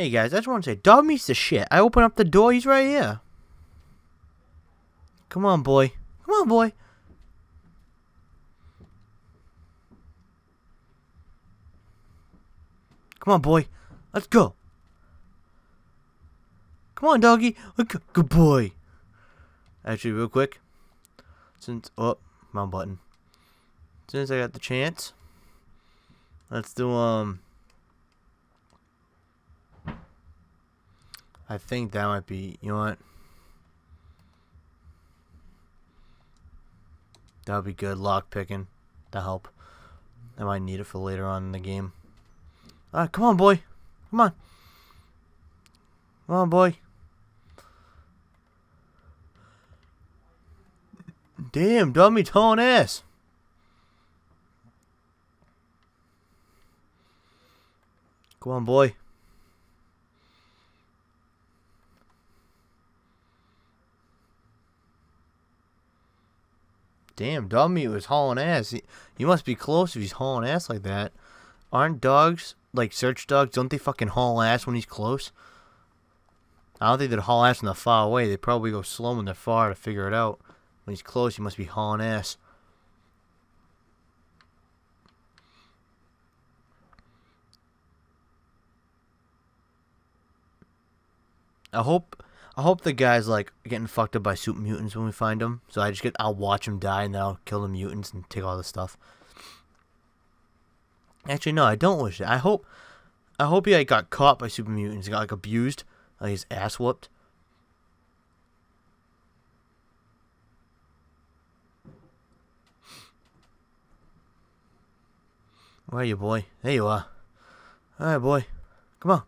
Hey guys, I just want to say, Dogmeat's the shit. I open up the door, he's right here. Come on, boy. Come on, boy. Come on, boy. Let's go. Come on, doggy. Good boy. Actually, real quick. Since... Oh, wrong button. As soon as I got the chance. Let's do, I think that might be... You know what? That would be good. Lock picking. That'll help. I might need it for later on in the game. Alright, come on, boy. Come on. Come on, boy. Damn, dummy tone ass. Come on, boy. Damn, Dogmeat was hauling ass. He must be close if he's hauling ass like that. Aren't dogs, like search dogs, don't they fucking haul ass when he's close? I don't think they'd haul ass when they're far away. They probably go slow when they're far to figure it out. When he's close, he must be hauling ass. I hope the guy's like getting fucked up by super mutants when we find him. So I'll watch him die and then I'll kill the mutants and take all the stuff. Actually, no, I don't wish it. I hope he like got caught by super mutants, got like abused, like his ass whooped. Where are you, boy? There you are. All right, boy. Come on.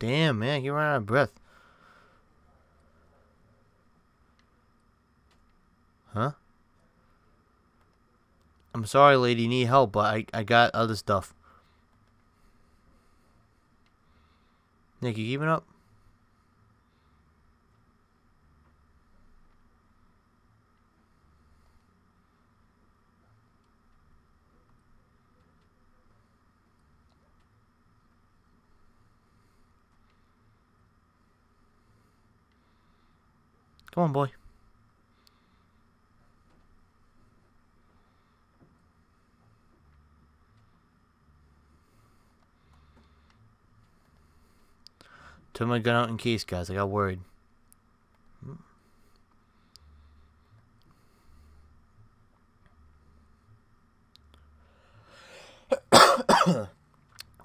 Damn, man, you're running out of breath. Huh? I'm sorry, lady, you need help, but I got other stuff. Nick, you giving up? Come on, boy. Took my gun out in case, guys. I got worried.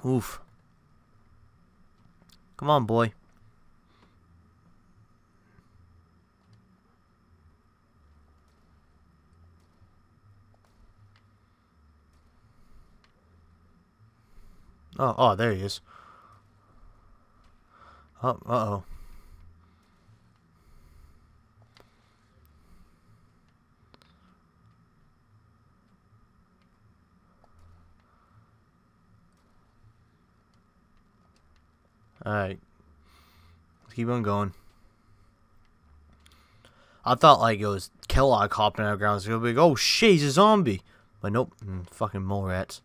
Oof. Come on, boy. Oh, there he is. Oh, uh-oh. Alright. Let's keep on going. I thought, like, it was Kellogg hopping out of the ground. It's gonna be like, oh, shit, he's a zombie. But nope. Fucking mole rats.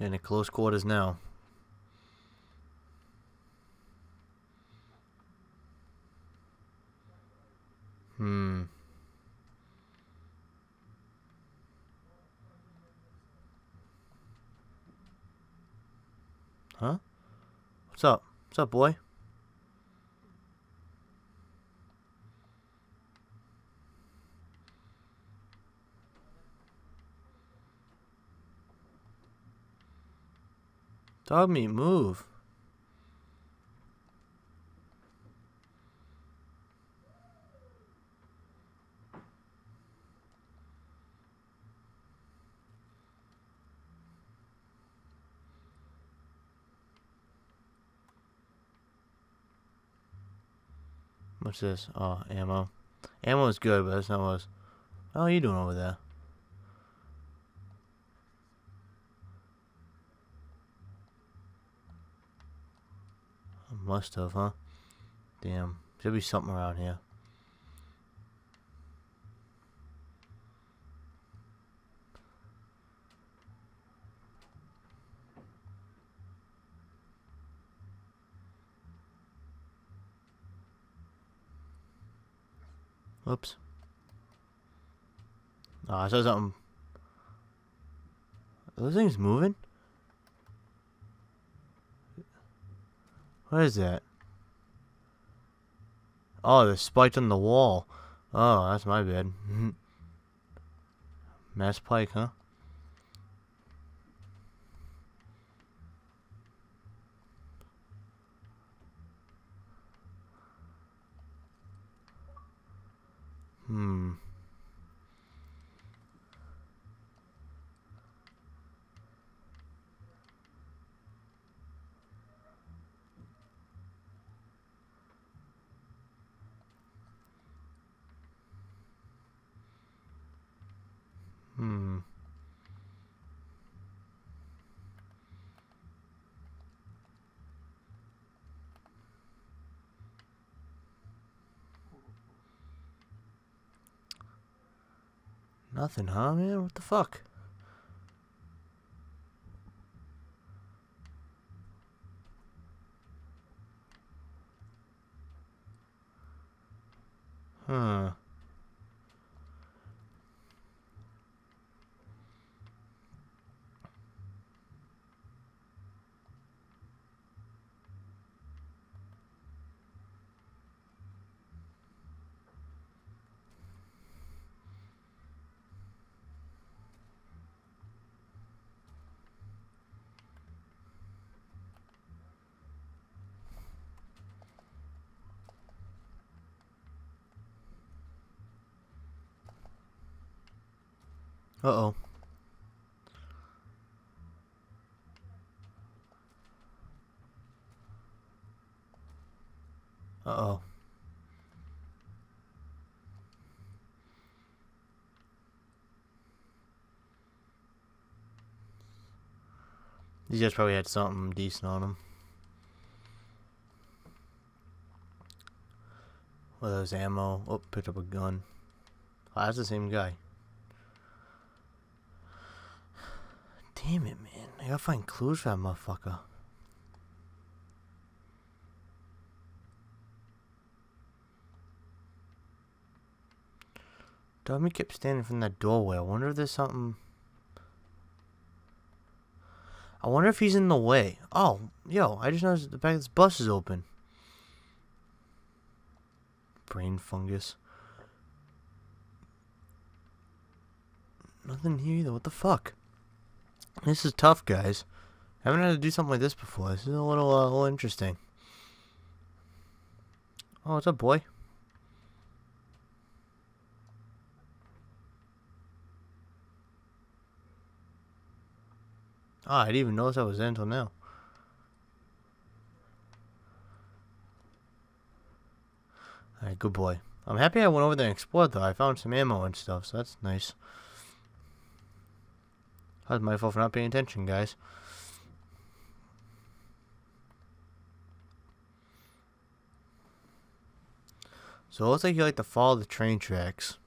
And at close quarters now. Huh? What's up? What's up, boy? Dogmeat, move. What's this? Oh, ammo. Ammo is good, but that's not what I was. What are you doing over there? I must have, huh? Damn. Should be something around here. Whoops. Oh, I saw something. Are those things moving? What is that? Oh, there's spikes on the wall. Oh, that's my bad. Mass pike, huh? Hmm. Hmm. Nothing, huh, man? What the fuck? Huh. Uh-oh. Uh-oh. These guys probably had something decent on them. Well, there's ammo. Oh, picked up a gun. Oh, that's the same guy. Damn it, man. I gotta find clues for that motherfucker. Dogmeat kept standing from that doorway. I wonder if there's something. I wonder if he's in the way. Oh, yo, I just noticed the back of this bus is open. Brain fungus. Nothing here either. What the fuck? This is tough, guys. I haven't had to do something like this before. This is a little interesting. Oh, what's up, boy? Ah, I didn't even notice I was there until now. Alright, good boy. I'm happy I went over there and explored, though. I found some ammo and stuff, so that's nice. That's my fault for not paying attention, guys. So it looks like you like to follow the train tracks.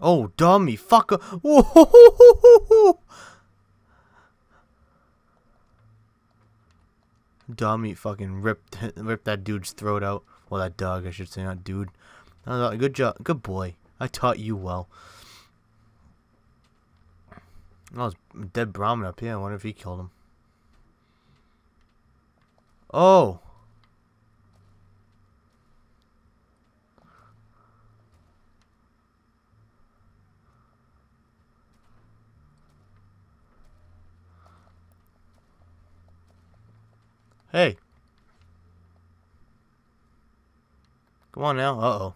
Oh, dummy, fucker! Whoa! Dogmeat fucking ripped that dude's throat out. Well, that dog, I should say, not dude. Good job, good boy. I taught you well. Oh, there's a dead Brahmin up here. I wonder if he killed him. Oh. Hey. Come on now. Uh-oh.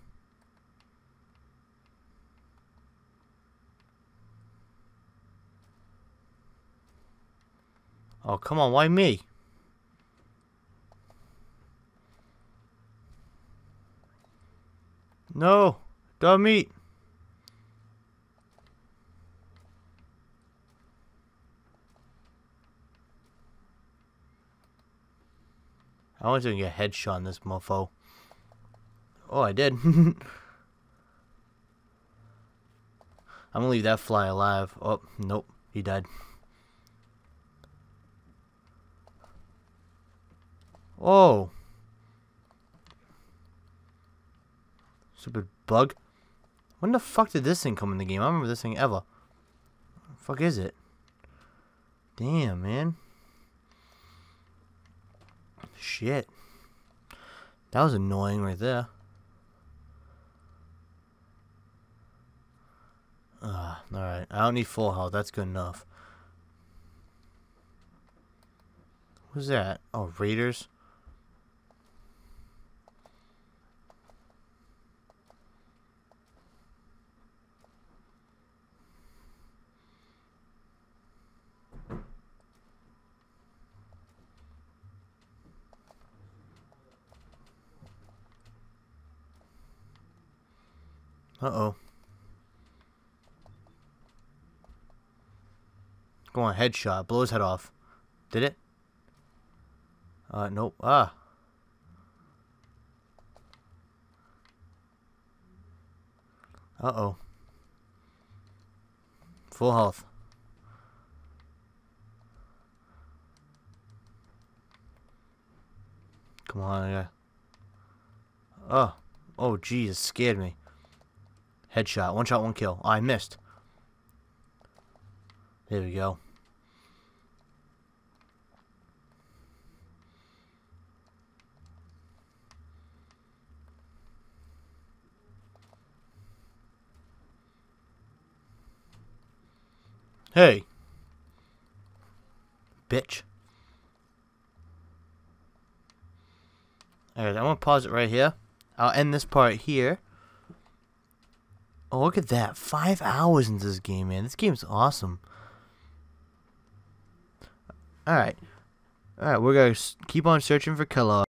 Oh, come on, why me? No, Dogmeat. I was doing a headshot on this mofo. Oh, I did. I'm gonna leave that fly alive. Oh, nope, he died. Oh. Stupid bug. When the fuck did this thing come in the game? I don't remember this thing ever. What the fuck is it? Damn, man. Shit. That was annoying right there. Alright. I don't need full health. That's good enough. Who's that? Oh, raiders. Uh-oh. Go on, headshot. Blow his head off. Did it? Nope. Ah. Uh-oh. Full health. Come on, yeah. Oh. Oh, geez. It scared me. Headshot. One shot, one kill. Oh, I missed. There we go. Hey. Bitch. Alright, I'm going to pause it right here. I'll end this part here. Oh, look at that. 5 hours into this game, man. This game's awesome. Alright. Alright, we're going to keep on searching for Kellogg.